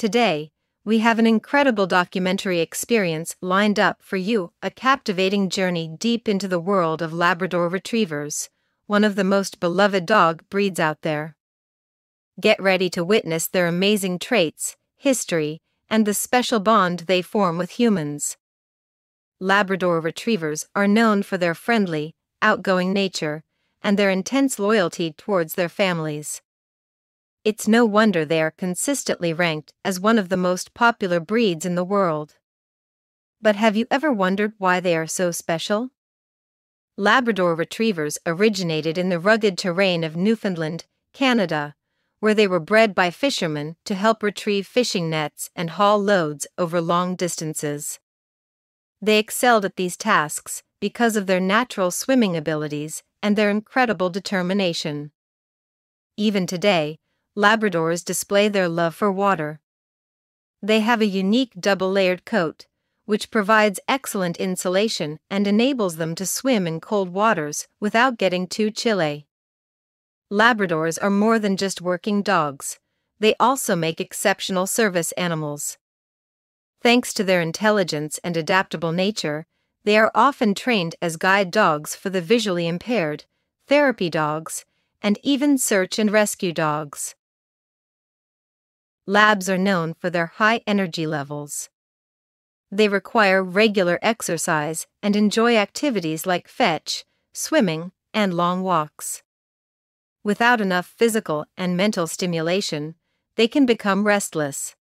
Today, we have an incredible documentary experience lined up for you, a captivating journey deep into the world of Labrador Retrievers, one of the most beloved dog breeds out there. Get ready to witness their amazing traits, history, and the special bond they form with humans. Labrador Retrievers are known for their friendly, outgoing nature, and their intense loyalty towards their families. It's no wonder they are consistently ranked as one of the most popular breeds in the world. But have you ever wondered why they are so special? Labrador Retrievers originated in the rugged terrain of Newfoundland, Canada, where they were bred by fishermen to help retrieve fishing nets and haul loads over long distances. They excelled at these tasks because of their natural swimming abilities and their incredible determination. Even today, Labradors display their love for water. They have a unique double-layered coat, which provides excellent insulation and enables them to swim in cold waters without getting too chilly. Labradors are more than just working dogs. They also make exceptional service animals. Thanks to their intelligence and adaptable nature, they are often trained as guide dogs for the visually impaired, therapy dogs, and even search and rescue dogs. Labs are known for their high energy levels. They require regular exercise and enjoy activities like fetch, swimming, and long walks. Without enough physical and mental stimulation, they can become restless.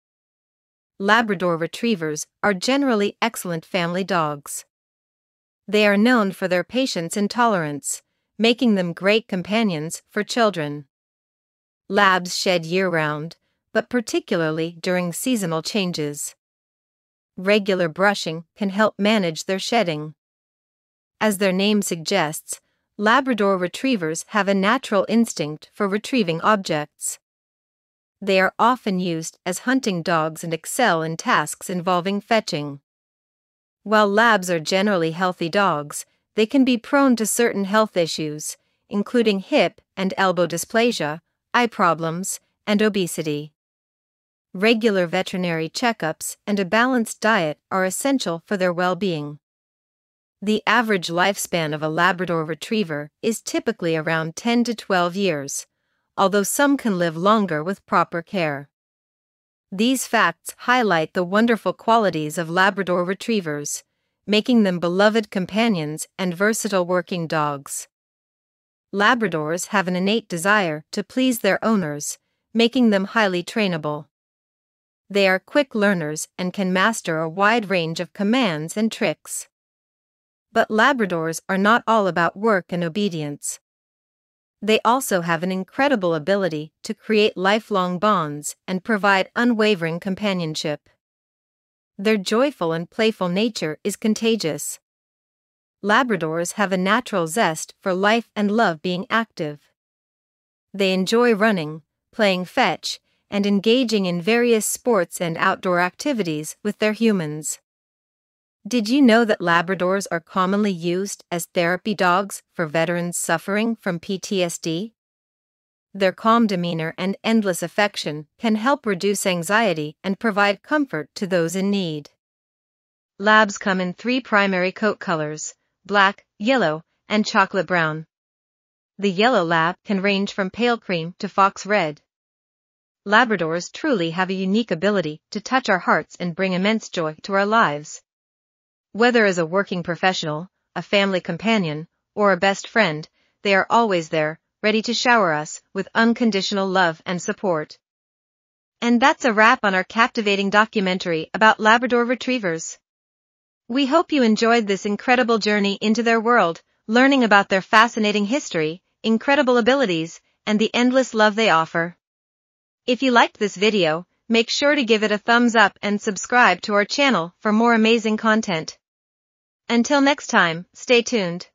Labrador Retrievers are generally excellent family dogs. They are known for their patience and tolerance, making them great companions for children. Labs shed year-round, but particularly during seasonal changes. Regular brushing can help manage their shedding. As their name suggests, Labrador Retrievers have a natural instinct for retrieving objects. They are often used as hunting dogs and excel in tasks involving fetching. While Labs are generally healthy dogs, they can be prone to certain health issues, including hip and elbow dysplasia, eye problems, and obesity. Regular veterinary checkups and a balanced diet are essential for their well-being. The average lifespan of a Labrador Retriever is typically around 10 to 12 years, although some can live longer with proper care. These facts highlight the wonderful qualities of Labrador Retrievers, making them beloved companions and versatile working dogs. Labradors have an innate desire to please their owners, making them highly trainable. They are quick learners and can master a wide range of commands and tricks. But Labradors are not all about work and obedience. They also have an incredible ability to create lifelong bonds and provide unwavering companionship. Their joyful and playful nature is contagious. Labradors have a natural zest for life and love being active. They enjoy running, playing fetch, and engaging in various sports and outdoor activities with their humans. Did you know that Labradors are commonly used as therapy dogs for veterans suffering from PTSD? Their calm demeanor and endless affection can help reduce anxiety and provide comfort to those in need. Labs come in three primary coat colors: black, yellow, and chocolate brown. The yellow lab can range from pale cream to fox red. Labradors truly have a unique ability to touch our hearts and bring immense joy to our lives. Whether as a working professional, a family companion, or a best friend, they are always there, ready to shower us with unconditional love and support. And that's a wrap on our captivating documentary about Labrador Retrievers. We hope you enjoyed this incredible journey into their world, learning about their fascinating history, incredible abilities, and the endless love they offer. If you liked this video, make sure to give it a thumbs up and subscribe to our channel for more amazing content. Until next time, stay tuned.